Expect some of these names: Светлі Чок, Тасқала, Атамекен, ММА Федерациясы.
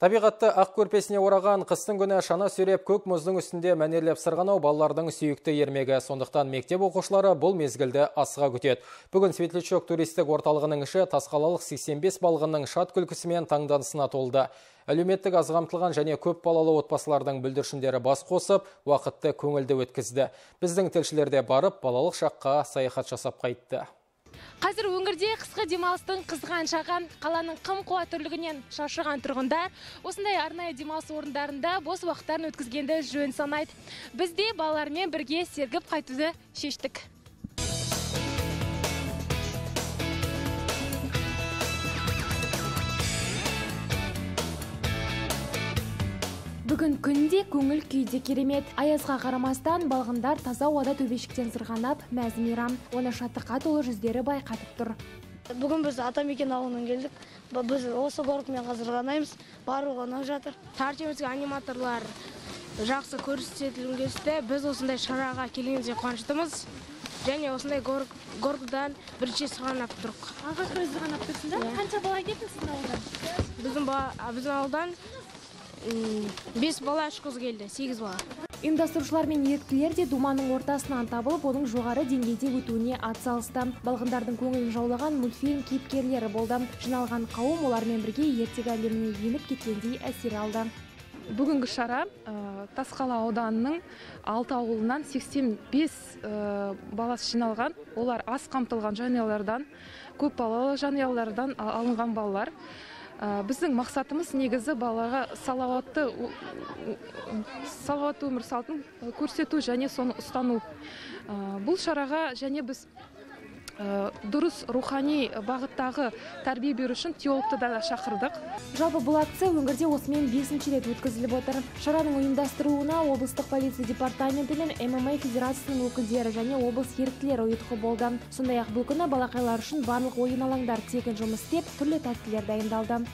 Табиғатты ақ көрпесіне ораған қыстың күні шана сүйреп көк мұздың үстінде мәнерлеп сырғанау балалардың сүйікті ермегі. Сондықтан мектеп оқушылары бұл мезгілді асыға күтеді. Бүгін Светлі Чок туристік орталығының іші тасқалалық 85 балғынның шат күлкісімен таңданысына толды. Әлеуметтік аз қамтылған және көп балалы отбасылардың бүлдіршіндері бас қосып, уақытты көңілді өткізді. Біздің тілшілерде барып, балалық шаққа саяхат жасап қайтты. Қазір өңірде қысқы демалыстың қызған шағы, қаланың қым-қуатырлығынан шашыған тұрғындар осындай арнайы демалыс орындарында бос уақыттарын өткізгенді жөн санайды. Біз де балалармен бірге сергіп қайтуды шештік. Бүгін күнде көңіл күйде керемет. Аязға қарамастан балғындар таза ауада төбешіктен сырғанап, мәз-мейрам, оны шаттыққа толы жүздері байқатып тұр. Бүгін біз Атамекен ауылынан келдік. Біз осы бортымен қазырғанаймыз. Барлығы ұнап жатыр. Тартемізге аниматорлар жақсы көрсетілімдесті. Біз осындай шараға келгенімізге қуаныштымыз. Және осындай гордан бірінші сырғанап тұрық. Алғашқы сырғанап тұрсыңдар? Қанша бала келдіңіздер ауылдан? Біздің ауылдан 5 бала, 3 қыз келді, 8 бала. Ұйымдастырушылар мен еріктілер де думанның ортасынан табылып, оның жоғары деңгейде өтуіне атсалысты. Балғындардың көңілін жаулаған мультфильм кейіпкерлері болды. Жиналған қауым олармен бірге ертегі әлеміне еніп кеткендей әсер алды. Бүгінгі шара Тасқала ауданының 6 ауылынан 85 баласы жиналған. Олар аз қамтылған жанұялардан, көп балалы жанұялардан алынған балалар. Біздің мақсатымыз негізі балаға салауатты өмір салтын көрсету және соны ұстану. Бұл шараға және біз дұрыс рухани бағыттағы тәрбие беру үшін теологты да шақырдық. Жалпы бұл акция өңірде осымен 5-ші рет өткізіліп отыр. Шараның ұйымдастыруына облыстық полиция департаменті мен ММА Федерациясының өкілдері және облыс еріктілері ұйытқы болды. Сондай-ақ бұл күні балақайлар үшін барлық ойын алаңдар тегін жұмыс істеп, түрлі тәттілер дайындалды.